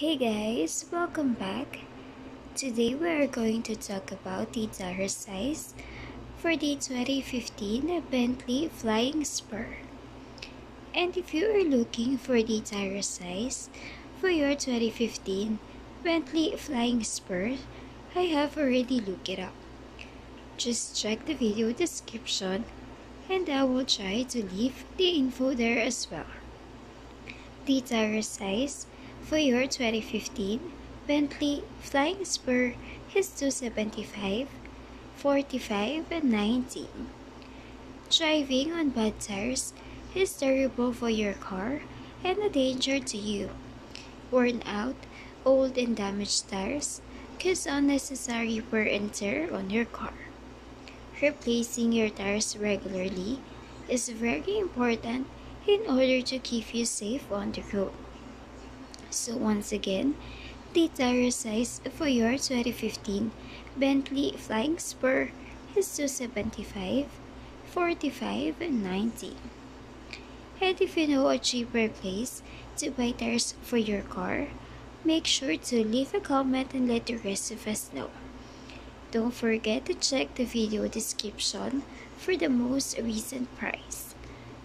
Hey guys, welcome back. Today we are going to talk about the tire size for the 2015 Bentley Flying Spur. And if you are looking for the tire size for your 2015 Bentley Flying Spur, I have already looked it up. Just check the video description and I will try to leave the info there as well. The tire size for your 2015 Bentley Flying Spur is 275, 45, and 19. Driving on bad tires is terrible for your car and a danger to you. Worn out, old, and damaged tires cause unnecessary wear and tear on your car. Replacing your tires regularly is very important in order to keep you safe on the road. So once again, the tire size for your 2015 Bentley Flying Spur is 275, 45, and 19. And if you know a cheaper place to buy tires for your car, make sure to leave a comment and let the rest of us know. Don't forget to check the video description for the most recent price.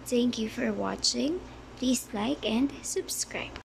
Thank you for watching. Please like and subscribe.